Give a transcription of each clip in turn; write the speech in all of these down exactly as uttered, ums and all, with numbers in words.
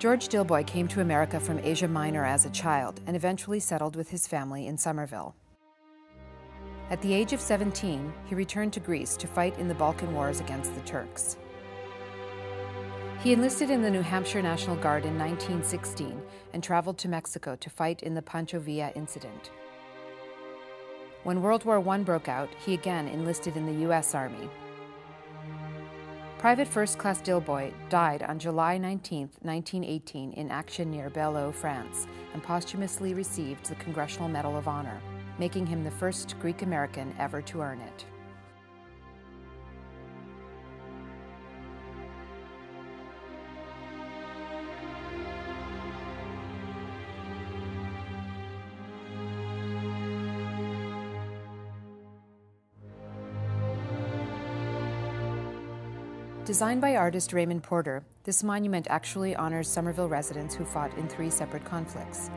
George Dilboy came to America from Asia Minor as a child and eventually settled with his family in Somerville. At the age of seventeen, he returned to Greece to fight in the Balkan Wars against the Turks. He enlisted in the New Hampshire National Guard in nineteen sixteen and traveled to Mexico to fight in the Pancho Villa incident. When World War One broke out, he again enlisted in the U S Army. Private First Class Dilboy died on July nineteenth, nineteen eighteen in action near Belleau, France, and posthumously received the Congressional Medal of Honor, making him the first Greek American ever to earn it. Designed by artist Raymond Porter, this monument actually honors Somerville residents who fought in three separate conflicts.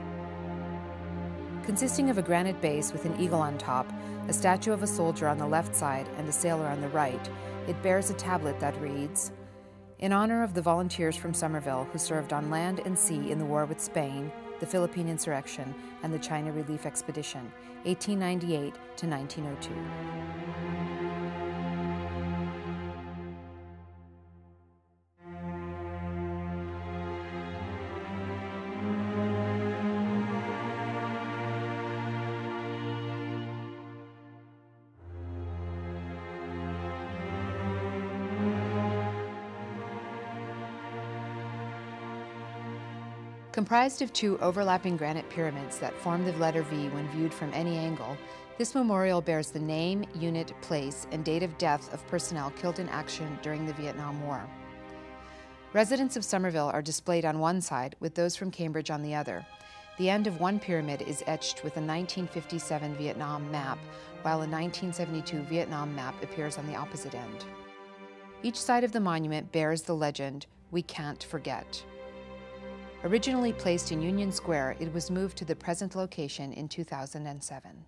Consisting of a granite base with an eagle on top, a statue of a soldier on the left side, and a sailor on the right, it bears a tablet that reads, "In honor of the volunteers from Somerville who served on land and sea in the war with Spain, the Philippine Insurrection, and the China Relief Expedition, eighteen ninety-eight to nineteen oh two. Comprised of two overlapping granite pyramids that form the letter V when viewed from any angle, this memorial bears the name, unit, place, and date of death of personnel killed in action during the Vietnam War. Residents of Somerville are displayed on one side, with those from Cambridge on the other. The end of one pyramid is etched with a nineteen fifty-seven Vietnam map, while a nineteen seventy-two Vietnam map appears on the opposite end. Each side of the monument bears the legend, "We can't forget." Originally placed in Union Square, it was moved to the present location in two thousand seven.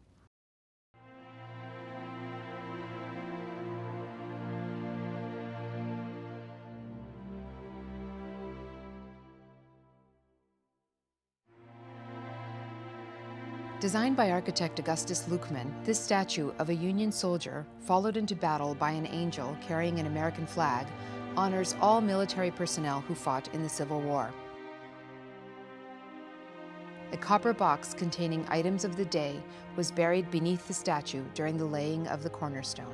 Designed by architect Augustus Lukeman, this statue of a Union soldier, followed into battle by an angel carrying an American flag, honors all military personnel who fought in the Civil War. A copper box containing items of the day was buried beneath the statue during the laying of the cornerstone.